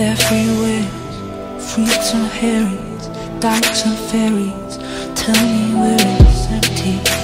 everywhere. Fruits and herrings, dykes and ferries. Tell me where it's empty.